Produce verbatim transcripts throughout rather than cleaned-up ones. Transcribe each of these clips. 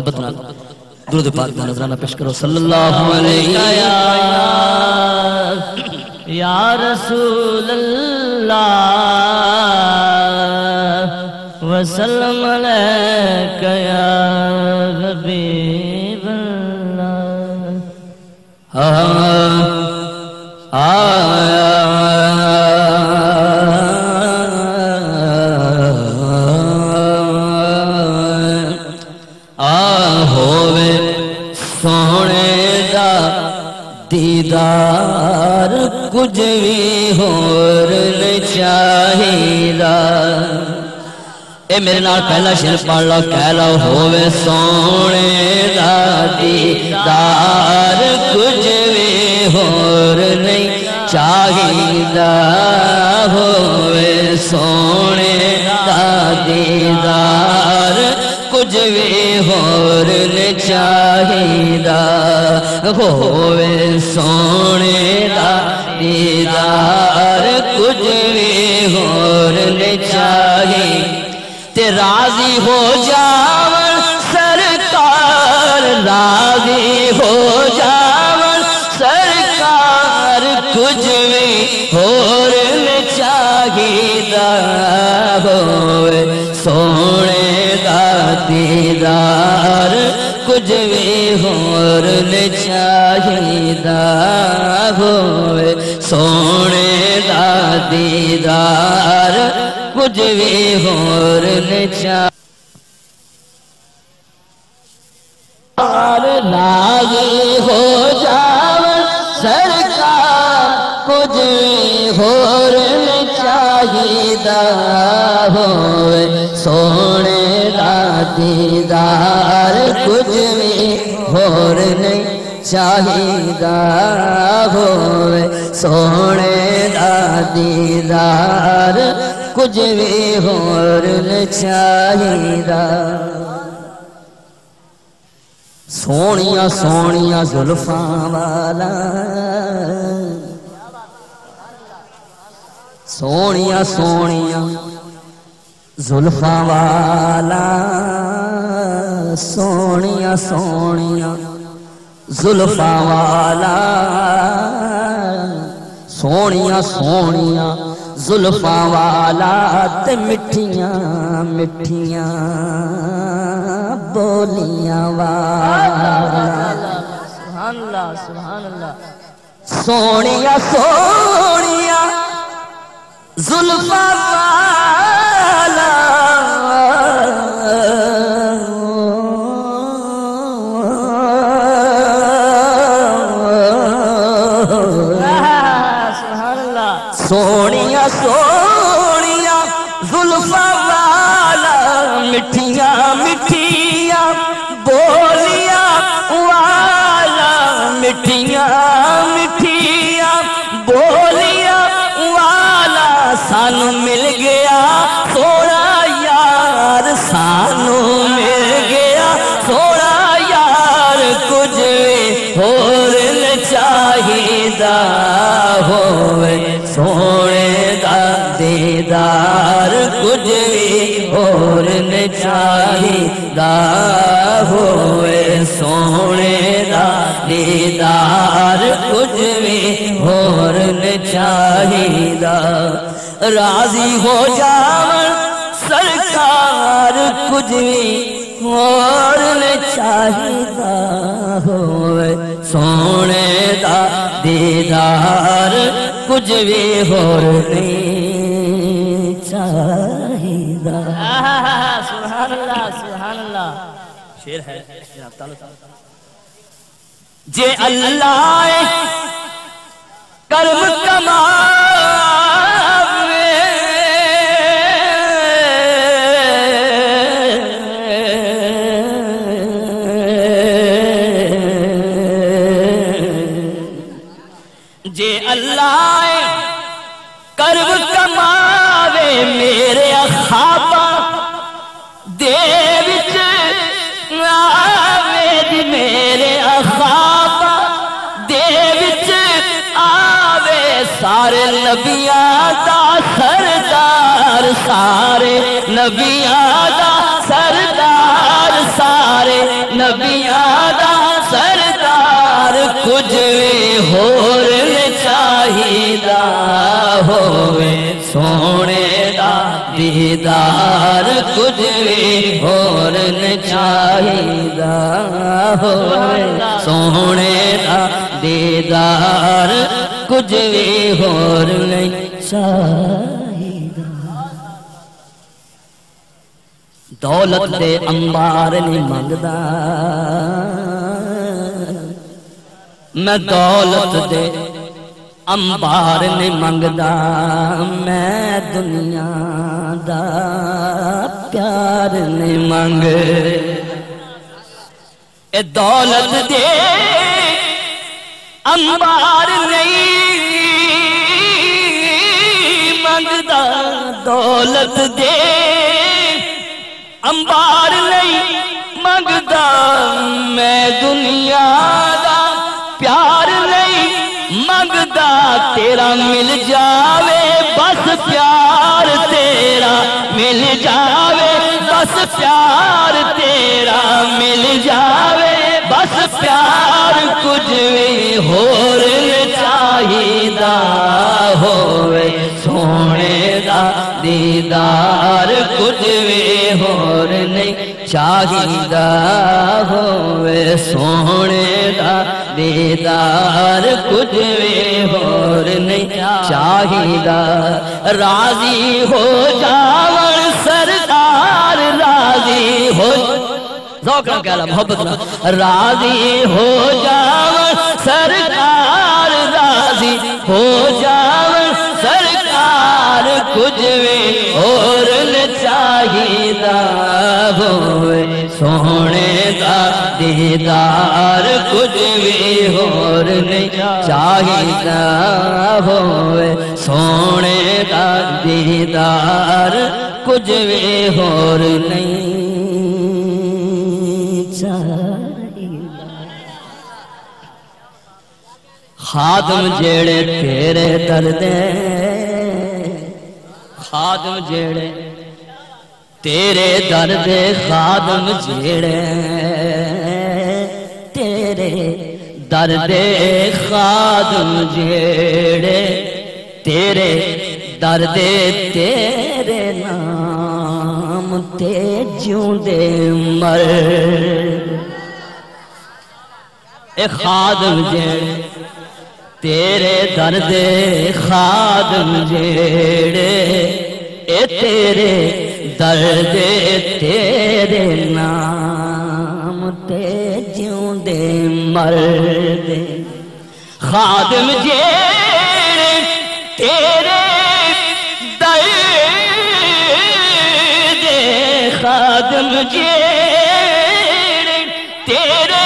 दुरूद पाक का नजराना पेश करो सल्लल्लाहु अलैहि या रसूल अल्लाह वसल्लम अलैका या हबीब अल्लाह। हा आया दीदार कुछ भी होर नहीं चाहिदा। ए मेरे नाल पहला शेर पढ़ लो, कह लो होवे सोने दा दीदार कुछ भी होर नहीं चाहिदा। होवे सोने दा दीदार कुछ भी होर नहीं चाहिदा। होवे सोने दा दीदार कुछ भी होर नहीं चाहिदा। ते राजी हो जावन सरकार, राजी हो जावन सरकार कुछ भी होर नहीं चाहिदा। होवे सोने दा दीदार कुछ भी होर नहीं चाहिदा। होवे सोने दा दीदार कुछ भी होर नहीं चाहिदा। राजी हो जावन सरकार कुछ भी होर नहीं चाहिदा। होवे सोने दा दीदार कुछ भी होर नहीं चाहिदा। होवे सोने दा दीदार कुछ भी होर नहीं चाहिदा। सोनिया सोनिया जुल्फां वाला, सोनिया सोनिया जुल्फां वाला, सोनिया सोनिया जुल्फां वाला, सोनिया सोनिया जुल्फां वाला, ते मिठियां मिठियां बोलियां वाला। सुभान अल्लाह सुभान अल्लाह। सोनिया सोनिया जुल्फां वाला, सोनिया सोनिया जुल्फां वाला, मिठिया मिठिया बोलिया वाला, मिठिया मिठिया बोलिया वाला। सानू मिल गया थोड़ा यार, सानू मिल गया थोड़ा यार कुछ होर नहीं चाहिदा। होवे सोने दा दीदार कुछ भी होर नहीं चाहिदा। होवे सोने दा दीदार कुछ भी होर नहीं चाहिदा। राजी हो जावन सरकार कुछ भी होर नहीं चाहिदा। होवे सोने दा दीदार कुछ भी होर नहीं चाहिदा। सुभान अल्लाह सुभान अल्लाह। शेर है जे अल्लाह कर्म कमावे, जे अल्लाह कर्ब कमावे मेरे अखाबा दे विच आवे, मेरे अखाबा दे विच आवे। सारे नबियां दा सरदार, सारे नबियां दा सरदार, सारे नबिया दा सरदार कुछ होर चाहिदा होवे सोहणे दा दीदार कुछ होर चाहिदा होवे सोहणे दा दीदार कुछ होर चाहिदा। दौलत दे अंबार नहीं मंगदा मैं दौलत दे अंबार नहीं मंगदा मैं दुनिया दा प्यार नहीं मंग। ए दौलत दे अंबार नहीं मंगदा दौलत दे अंबार नहीं मंगदा मैं दुनिया दा प्यार नहीं मंगदा तेरा मिल जावे बस प्यार तेरा मिल जावे बस प्यार तेरा मिल जावे बस प्यार कुछ भी होर चाहिदा होवे सोहणे दा दीदार कुछ भी होर नहीं चाहिदा होवे सोहणे दा दीदार कुछ भी होर नहीं चाहिदा। राजी हो जावण सरदार राजी हो मोहब्बत राजी हो जावण सरदार राजी हो जावण सरकार कुछ भी होर चाहिदा होवे सोहणे दा दीदार कुछ भी होर नहीं चाहिदा होवे सोहणे दा दीदार कुछ भी होर नहीं चाहिदा। खादम जेड़े तेरे दर दे खादम जेड़े तेरे दर दे खादम जेड़े तेरे दर दे खादम जेड़े तेरे दर दे तेरे नाम ते जिउंदे मर। ए खादम जेड़े तेरे दर दे खादम जेड़े ए तेरे दर्द तेरे नाम ते जिउंदे मरदे खादम जेड़े तेरे दर्द खादम जेड़े तेरे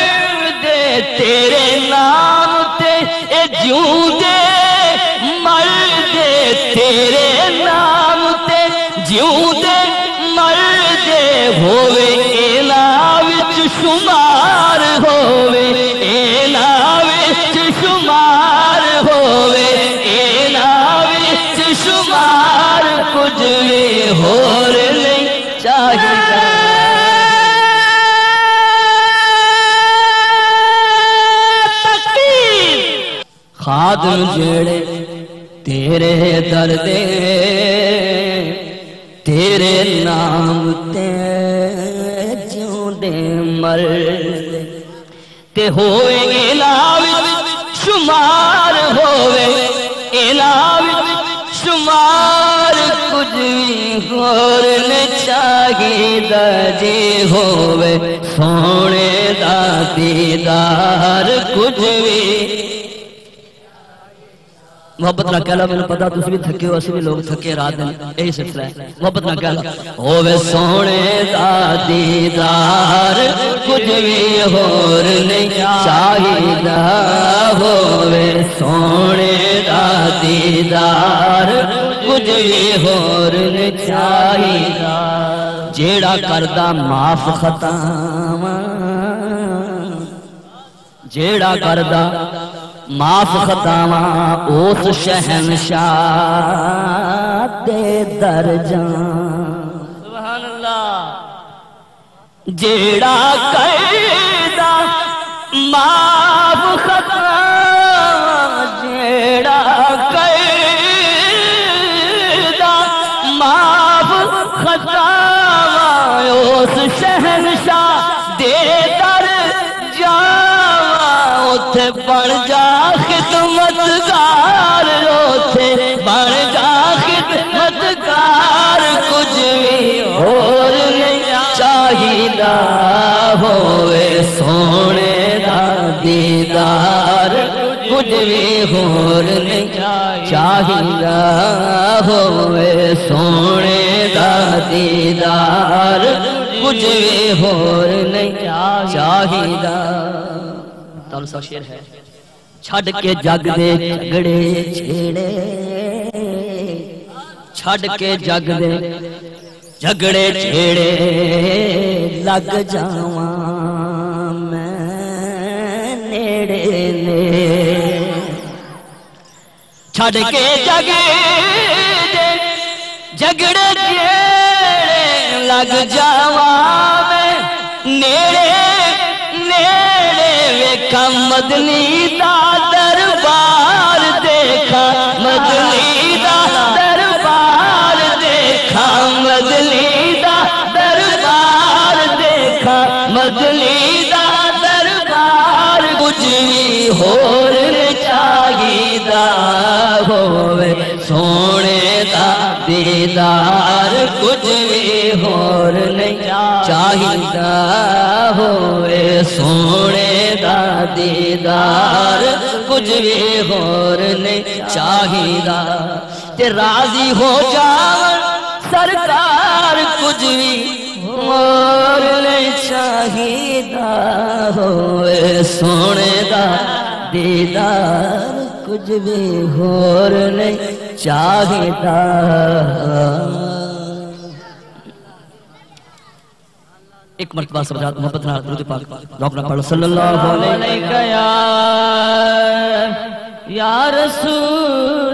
दर्द तेरे नाम ते जिउंदे मरदे तेरे नाम ते जिउंदे मरदे होवे इनां विच शुमार होवे इनां विच शुमार होवे इनां विच शुमार कुछ भी होर नहीं चाहिदा। खादम जेड़े तेरे दर दे तेरे नाम ते जिउंदे मरदे ते होवे इनां विच शुमार होवे इनां विच शुमार कुछ भी होर नहीं चाहिदा जे होवे सोहणे दा दीदार कुछ भी। मोहब्बत ना कहला मैंने पता तुम भी थके हो असि भी लोग थके रात दिन यही सिलसिला है। मोहब्बत ना कहला होवे सोहणे दा दीदार कुछ भी होर नहीं चाहिदा होवे सोहणे दा दीदार कुछ भी होर नहीं चाहिदा। जेड़ा करदा माफ खतावां जेड़ा करदा माफ खतावा उस शहनशाह दे दर जां जेड़ा कैदा माफ खता जेड़ा कैदा माफ खता उस शहनशाह दे दर जा उत बन जा खिदमतगार उसे बन जा खिदमतगार कुछ भी और चाहिदा होवे सोने दा दीदार कुछ भी होर नहीं चाहिदा होवे सोने दा दीदार कुछ भी होर नहीं चाहिदा। तुम सौ शेर है छड़ के जग दे झगड़े छेड़े छड़ के जग दे झगड़े छेड़े लग जावा मैं नेड़े ने छड़ के जग दे झगड़े छेड़े लग जावा मैं नेड़े नेड़े वेखा मदनी दा दरबार देखा मदनी दा दरबार देखा मदनी दा दरबार देखा मदनी दा दरबार कुछ भी होर चाहिदा होवे सोने दा दीदार कुछ भी होर नहीं चाहिदा होवे सोने दा दीदार कुछ भी होर नहीं चाहिदा। ते राजी हो जावन सरकार कुछ भी होर नहीं चाहिदा होवे सोने दा दीदार कुछ भी होर नहीं चाहिदा। एक मरतबा सब्जात मोहब्बत नाल दुरूद पाक रौब ना पढ़ो सल्लल्लाहु अलैहि या रसूल